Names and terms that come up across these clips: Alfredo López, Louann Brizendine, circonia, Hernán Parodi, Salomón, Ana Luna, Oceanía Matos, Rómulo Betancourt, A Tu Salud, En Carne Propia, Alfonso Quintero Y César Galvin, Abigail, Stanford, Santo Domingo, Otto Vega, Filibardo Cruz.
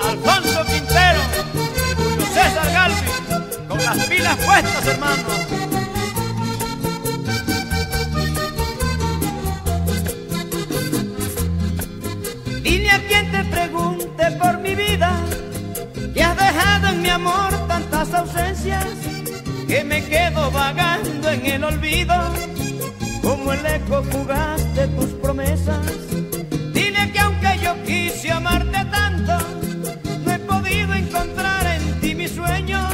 Alfonso Quintero y César Galvin, con las pilas puestas, hermano. Quien te pregunte por mi vida, que has dejado en mi amor tantas ausencias, que me quedo vagando en el olvido, como el eco fugaz de tus promesas. Dile que aunque yo quise amarte tanto, no he podido encontrar en ti mis sueños.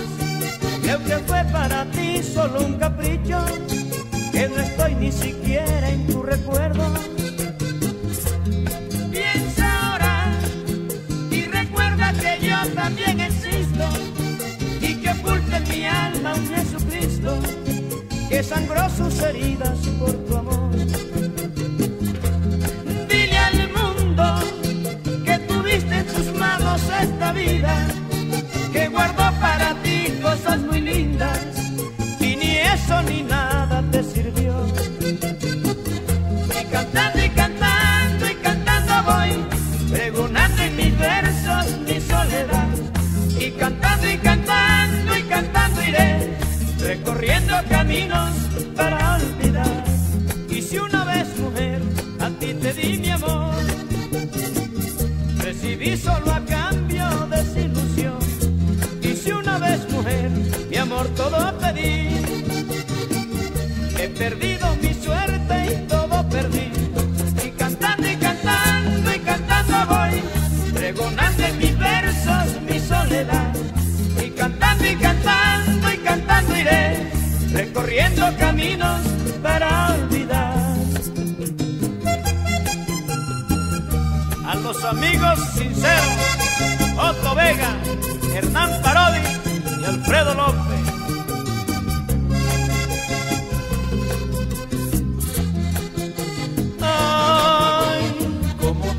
Creo que fue para ti solo un capricho, que no estoy ni siquiera en tu recuerdo. También existo y que oculta en mi alma un Jesucristo que sangró sus heridas por tu amor. Dile al mundo que tuviste en tus manos esta vida, que guardó para ti cosas muy lindas y ni eso ni nada te sirvió. Y cantando y cantando y cantando voy, pregonando en mis versos mi soledad. Y cantando y cantando y cantando iré, recorriendo caminos para olvidar. Y si una vez, mujer, a ti te di mi amor, recibí solo a cambio desilusión. Y si una vez, mujer, mi amor todo pedí, he perdido mi suerte y todo perdí. Y cantando voy, pregonando en mis versos mi soledad. Y cantando, y cantando iré, recorriendo caminos para olvidar. A los amigos sinceros, Otto Vega, Hernán Parodi y Alfredo López.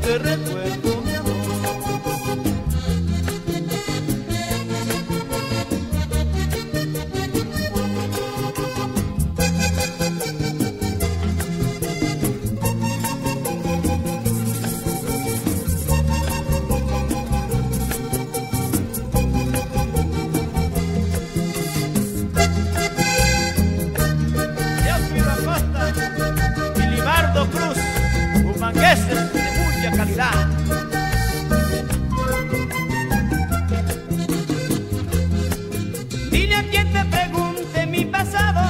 Te recuerdo, mi amor. Dios mío, la pasta, Filibardo Cruz, un manguese calidad. Dile a quien te pregunte mi pasado,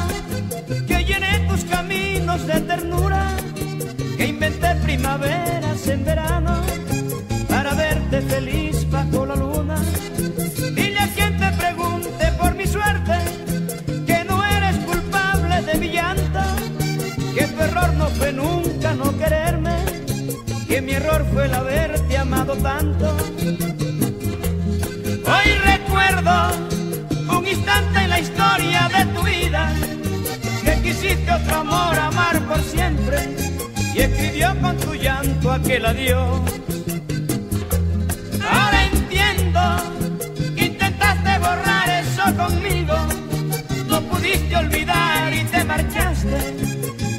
que llené tus caminos de ternura, que inventé primaveras en verano para verte feliz bajo la luna. Dile a quien te pregunte por mi suerte, que no eres culpable de mi llanto, que tu error no fue nunca no quererme, que mi error fue el haberte amado tanto. Hoy recuerdo un instante en la historia de tu vida, que quisiste otro amor amar por siempre, y escribió con tu llanto aquel adiós. Ahora entiendo que intentaste borrar eso conmigo, no pudiste olvidar y te marchaste,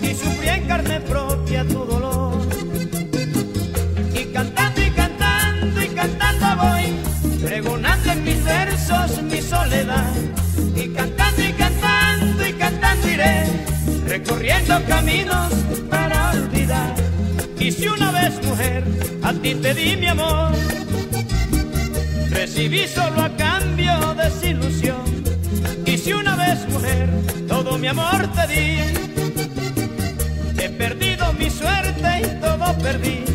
y sufrí en carne propia tu dolor. Pregonando en mis versos mi soledad. Y cantando y cantando y cantando iré, recorriendo caminos para olvidar. Y si una vez, mujer, a ti te di mi amor, recibí solo a cambio desilusión. Y si una vez, mujer, todo mi amor te di, he perdido mi suerte y todo perdí.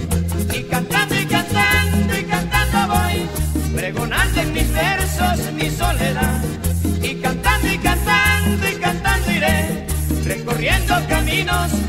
Y cantando y cantando y cantando voy, pregonando en mis versos mi soledad. Y cantando y cantando y cantando iré, recorriendo caminos.